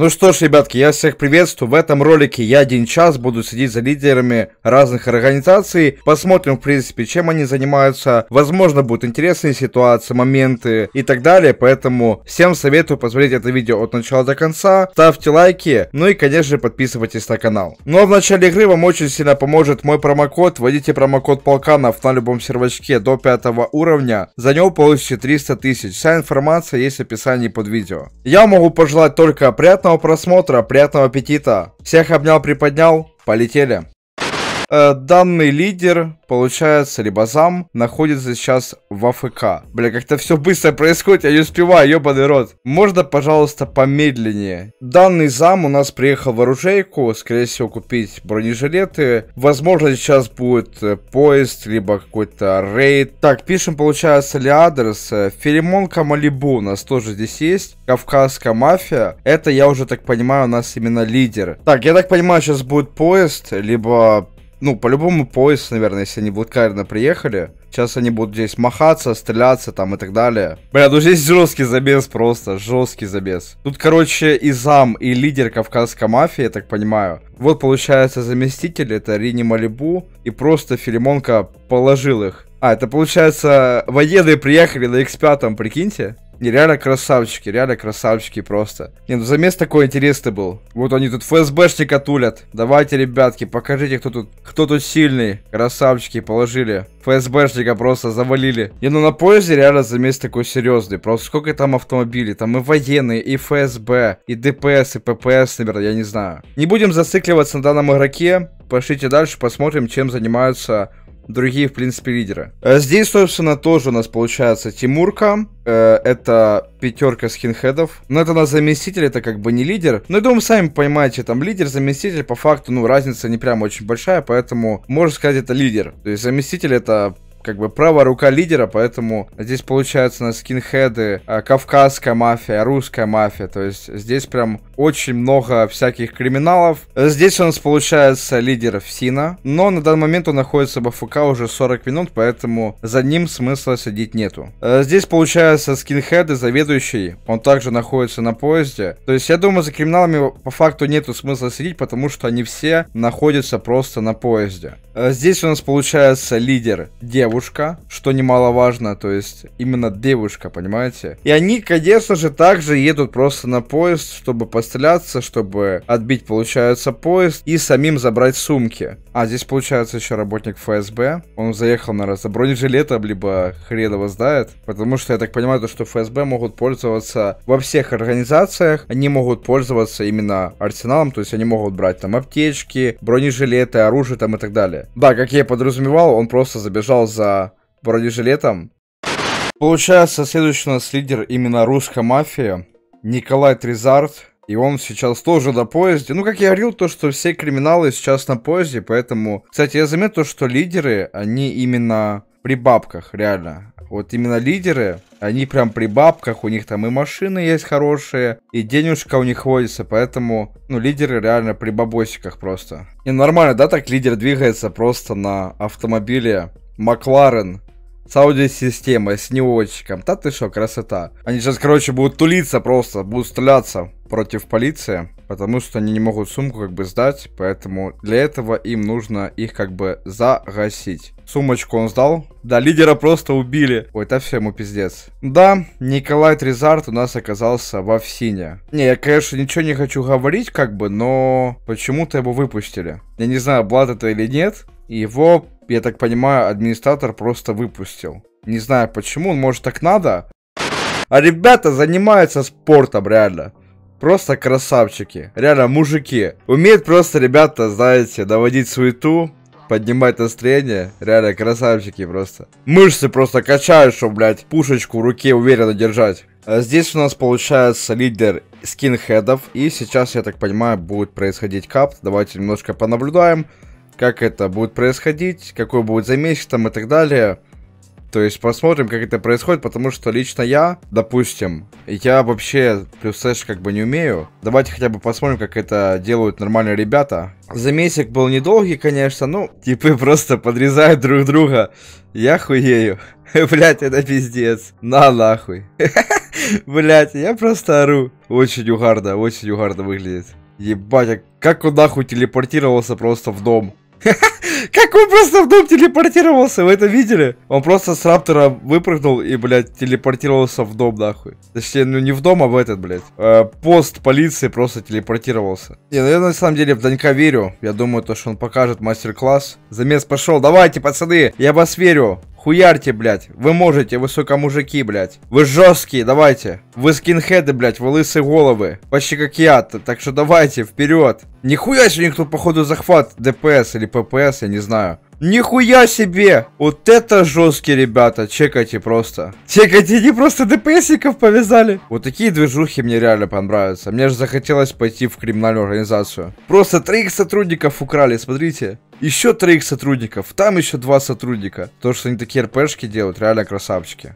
Ну что ж, ребятки, я всех приветствую. В этом ролике я 1 час буду следить за лидерами разных организаций. Посмотрим, в принципе, чем они занимаются. Возможно, будут интересные ситуации, моменты и так далее. Поэтому всем советую посмотреть это видео от начала до конца. Ставьте лайки, ну и, конечно же, подписывайтесь на канал. Но в начале игры вам очень сильно поможет мой промокод. Вводите промокод Полканов на любом сервачке до 5 уровня. За него получите 300 тысяч. Вся информация есть в описании под видео. Я могу пожелать только приятного просмотра, приятного аппетита. Всех обнял, приподнял, полетели. Данный лидер, получается, либо зам, находится сейчас в АФК. Бля, как-то все быстро происходит, я не успеваю, ебаный рот. Можно, пожалуйста, помедленнее? Данный зам у нас приехал в оружейку, скорее всего, купить бронежилеты. Возможно, сейчас будет поезд, либо какой-то рейд. Так, пишем, получается, ли адрес. Филимон-Камалибу у нас тоже здесь есть. Кавказская мафия. Это, я уже так понимаю, у нас именно лидер. Так, я так понимаю, сейчас будет поезд, либо... Ну, по-любому поезд, наверное, если они блокарно приехали. Сейчас они будут здесь махаться, стреляться там и так далее. Бля, ну здесь жесткий забес просто, жесткий забес. Тут, короче, и зам, и лидер кавказской мафии, я так понимаю. Вот, получается, заместитель, это Rini Malibu. И просто Филимонка положил их. А, это, получается, военные приехали на X5, прикиньте. Не, реально красавчики просто. Не, ну замес такой интересный был. Вот они тут ФСБшника тулят. Давайте, ребятки, покажите, кто тут сильный. Красавчики положили. ФСБшника просто завалили. Не, ну на поезде реально замес такой серьезный. Просто сколько там автомобилей. Там и военные, и ФСБ, и ДПС, и ППС, наверное, я не знаю. Не будем зацикливаться на данном игроке. Пошлите дальше, посмотрим, чем занимаются... другие, в принципе, лидеры. Здесь, собственно, тоже у нас получается Тимурка. Это пятерка скинхедов. Но это у нас заместитель, это как бы не лидер. Но я думаю, сами понимаете, там лидер, заместитель, по факту, ну, разница не прям очень большая, поэтому, можно сказать, это лидер. То есть заместитель это... как бы правая рука лидера, поэтому здесь получается у нас скинхеды, кавказская мафия, русская мафия, то есть здесь прям очень много всяких криминалов. Здесь у нас получается лидер Фсина, но на данный момент он находится в АФК уже 40 минут, поэтому за ним смысла сидеть нету. Здесь получается скинхеды, заведующий, он также находится на поезде, то есть я думаю, за криминалами по факту нету смысла сидеть, потому что они все находятся просто на поезде. Здесь у нас получается лидер девушка. Девушка, что немаловажно, то есть именно девушка, понимаете? И они, конечно же, также едут просто на поезд, чтобы постреляться, чтобы отбить, получается, поезд и самим забрать сумки. А здесь, получается, еще работник ФСБ. Он заехал, наверное, за бронежилетом, либо хрен его знает. Потому что, я так понимаю, то, что ФСБ могут пользоваться во всех организациях. Они могут пользоваться именно арсеналом, то есть они могут брать там аптечки, бронежилеты, оружие там и так далее. Да, как я и подразумевал, он просто забежал за бронежилетом. Получается, следующий у нас лидер именно русской мафии, Николай Тризард. И он сейчас тоже на поезде. Ну, как я говорил, то, что все криминалы сейчас на поезде, поэтому... Кстати, я заметил, что лидеры, они именно при бабках, реально. Вот именно лидеры, они прям при бабках, у них там и машины есть хорошие, и денежка у них водится, поэтому, ну, лидеры реально при бабосиках просто. И нормально, да, так лидер двигается просто на автомобиле Макларен с аудиосистемой, с неочиком. Да ты шо, красота. Они сейчас, короче, будут тулиться просто, будут стреляться против полиции, потому что они не могут сумку как бы сдать, поэтому для этого им нужно их как бы загасить. Сумочку он сдал. Да, лидера просто убили. Ой, это все ему пиздец. Да, Николай Тризард у нас оказался во Овсине. Не, я, конечно, ничего не хочу говорить как бы, но почему-то его выпустили. Я не знаю, блат это или нет. Его, я так понимаю, администратор просто выпустил. Не знаю почему, может так надо. А ребята занимаются спортом, реально. Просто красавчики, реально мужики. Умеют просто, ребята, знаете, доводить суету, поднимать настроение. Реально красавчики просто. Мышцы просто качают, чтобы, блядь, пушечку в руке уверенно держать. А здесь у нас получается лидер скинхедов. И сейчас, я так понимаю, будет происходить кап. Давайте немножко понаблюдаем, как это будет происходить, какой будет замес там и так далее. То есть посмотрим, как это происходит, потому что лично я, допустим, я вообще плюс-эш как бы не умею. Давайте хотя бы посмотрим, как это делают нормальные ребята. Замесик был недолгий, конечно, ну, типы просто подрезают друг друга. Я хуею. Блять, это пиздец. На нахуй. Блять, я просто ору. Очень угарно выглядит. Ебать, как он нахуй телепортировался просто в дом. Как он просто в дом телепортировался, вы это видели? Он просто с раптора выпрыгнул и, блядь, телепортировался в дом, нахуй. Точнее, ну не в дом, а в этот, блядь. Пост полиции просто телепортировался. Не, наверное, на самом деле в Данька верю. Я думаю, то, что он покажет мастер-класс. Замес пошел. Давайте, пацаны, я вас верю. Хуярьте, блядь. Вы можете, вы, сука, мужики, блядь. Вы жесткие, давайте. Вы скинхеды, блядь, вы лысые головы. Почти как я, так что давайте, вперед. Нихуя себе у них тут, походу, захват ДПС или ППС, я не знаю. Нихуя себе! Вот это жесткие ребята, чекайте просто. Чекайте, они просто ДПСников повязали. Вот такие движухи мне реально понравятся. Мне же захотелось пойти в криминальную организацию. Просто 3 сотрудников украли, смотрите. Еще 3 сотрудников, там еще 2 сотрудника. То, что они такие РПшки делают, реально красавчики.